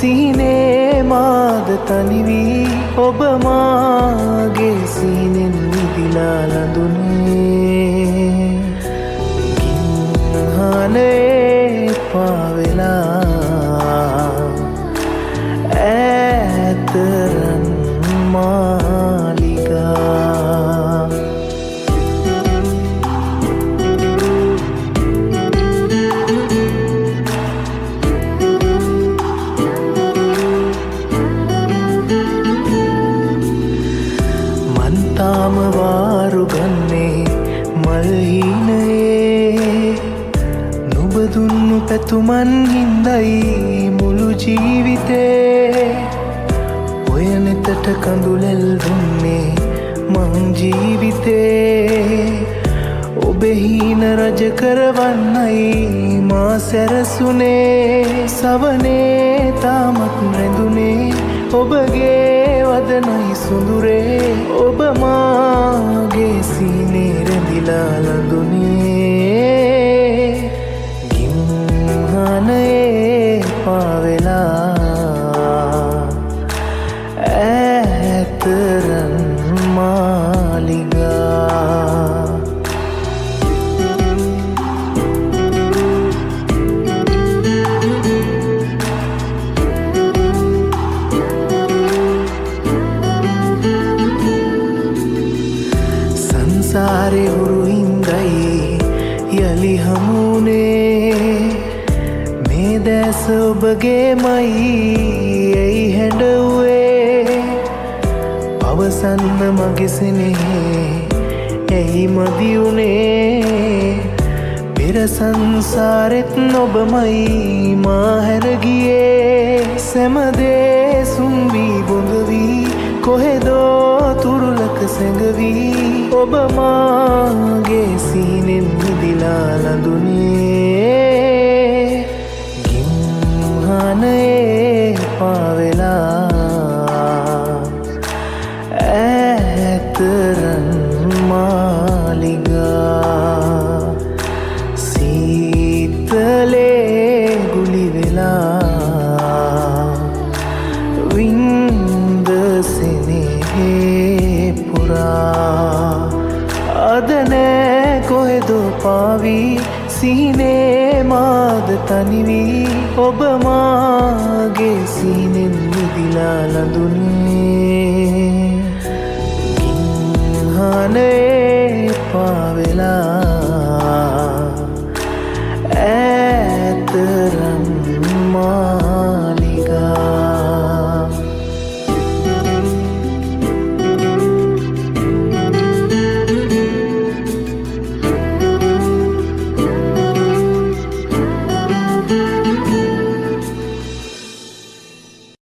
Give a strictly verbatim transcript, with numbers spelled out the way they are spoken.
सीने माद तनिवी ओबमागे सीने दिलालंदुने गिन्हाने पावेला ऐतरन मालिका मनताम वारु गन्ने मलहीने नुबदुन्नु पेतुमन हिंदई मुलु जीविते ओयनेतट कंदुलेल दुन्ने मं जीविते ओबे हीन रज करवन्नई मा सरसुने सवने तामत रेंदुने ओबगे वदनई सुंदुरे ओब मागे सीने रेंदिला लंदुने नए पावेला ऐतरन मालिगा संसारे उरु हिंदई यली हमुने देस बगे मई यही हेड हुए अवसन्न मगिसने यही मदियुने मेरा संसारित नोब मई माहर गिए समदे सुंबी बुंदवी कोहे दो तुरुलक संगवी ओब मांगे सीने दिला लंदुने नए पावेला ऐतरन मालिगा शीतले गुलिवेला विंद सिने पुरा अदने कोहे दो पावी सीने माद तनिवी ओब मागे सीने दिलालंदुने।